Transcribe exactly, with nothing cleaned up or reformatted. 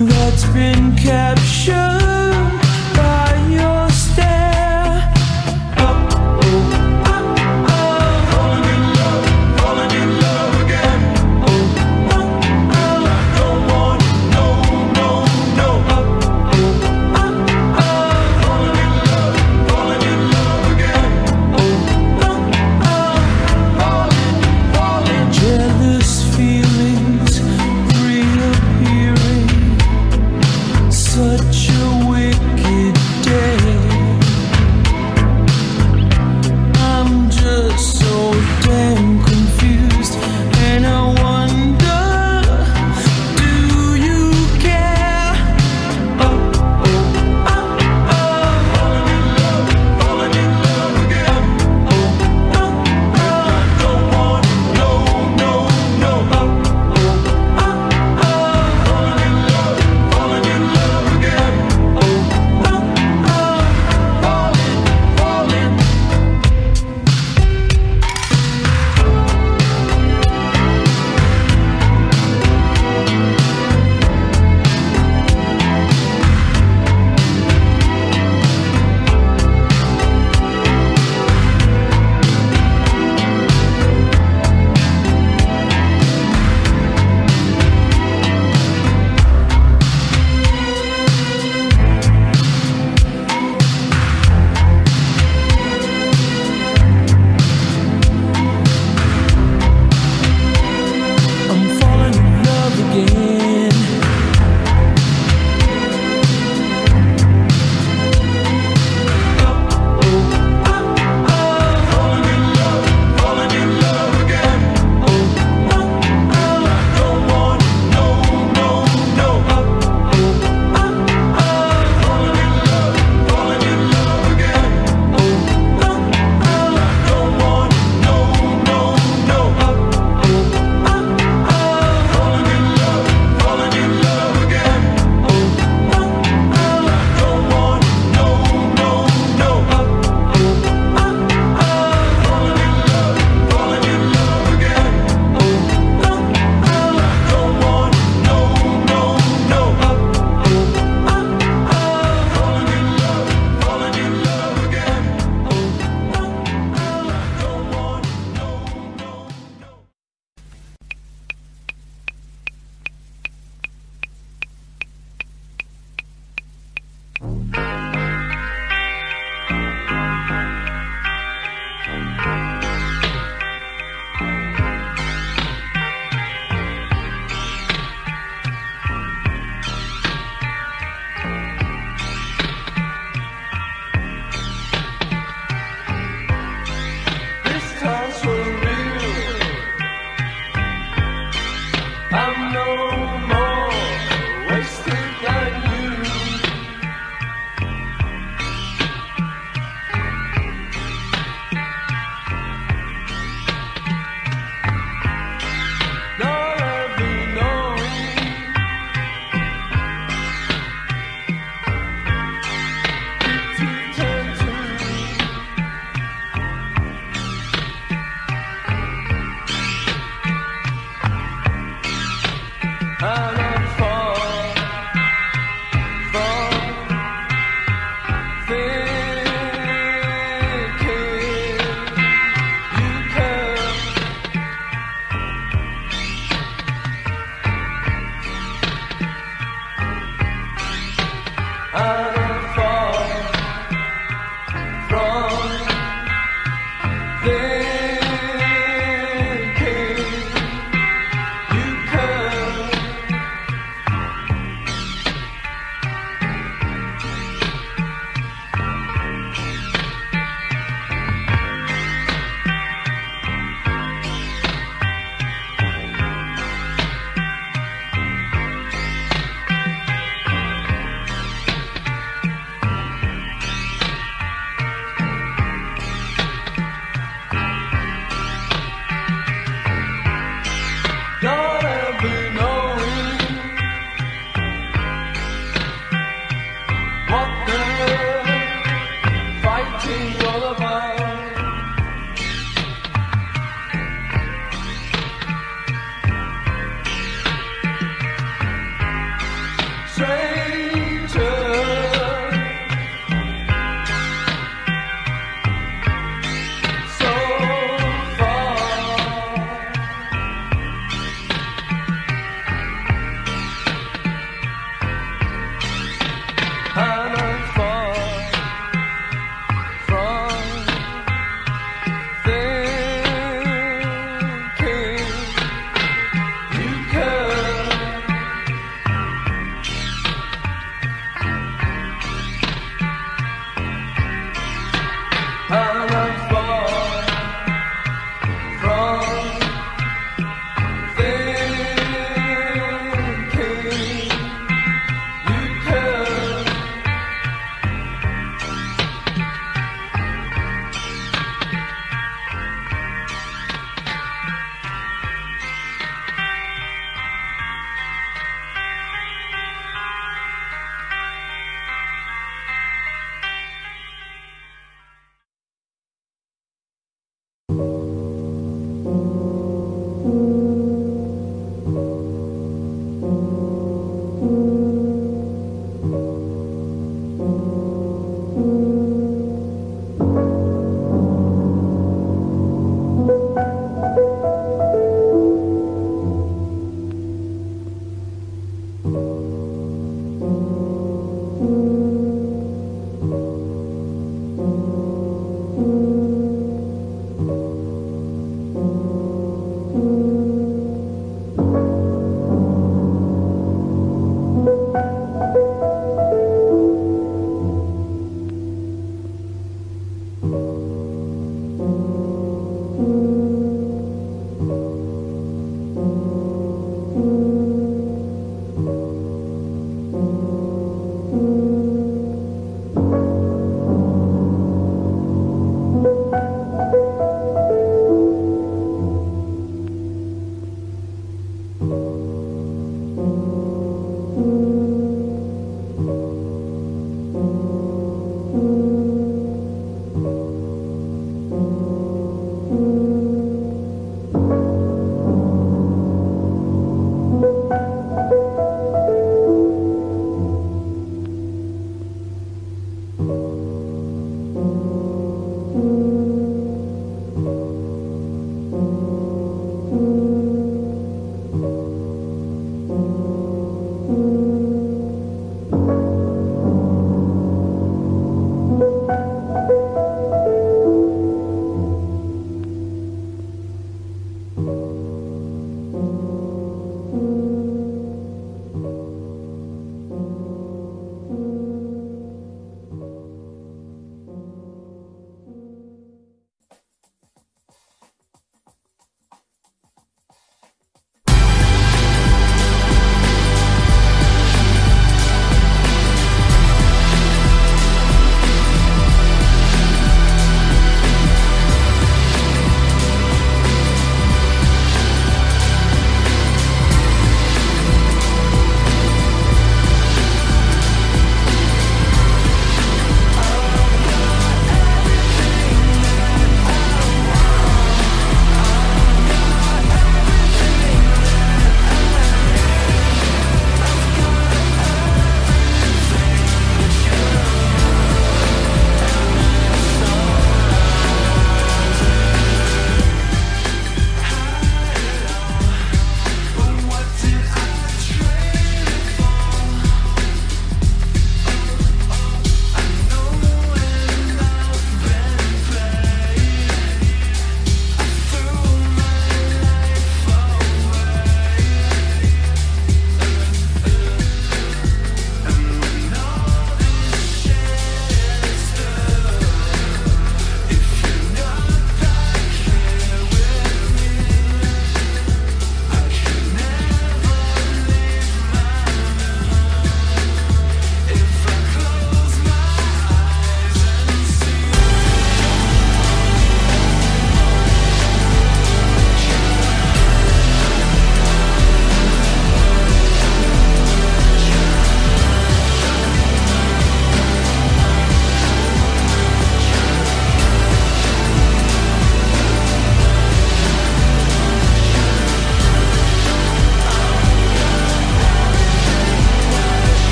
that's been captured by your stare. Oh, oh, oh, oh. Falling in love, falling in love again. Oh, oh, oh. I don't want it, no, no, no. Oh, oh, oh, oh. Falling in love, falling in love again. Oh, oh, oh. Falling, falling. Jealous feelings reappearing. Such a wicked day. I'm just so damn confused, and I wonder, do you care? Oh, oh, oh, oh. Falling in love, falling in love again. Oh, oh, oh. I don't want it, no, no, no. Oh, oh, oh, oh. Falling in love, falling in love again. Oh, oh, oh. Falling, falling. I'm falling in love again. Oh, oh, oh, oh. Falling in love, falling in love again. Oh, oh, oh. I don't want it, no, no, no. Oh, oh, oh, oh. Falling in love, falling in love again. Oh, oh, oh. I don't want it, no, no, no. Oh, oh, oh, oh. Falling in love, falling in love again. Oh, oh, oh. I don't want it, no, no, no. Oh, oh, oh, oh. Falling in love, falling in love again. Oh, oh, oh. I don't want it, no, no, no. Oh, oh, oh, oh. Falling in love, falling in love again. Oh, oh, oh. I don't want it, no, no, no. This time's for real. I'm no more wasted than you. None of you know me. Fifty times two. And I fall, fall, thinking you care. And I fall from thinking you care. Not ever knowing what the fighting all about. Thank you.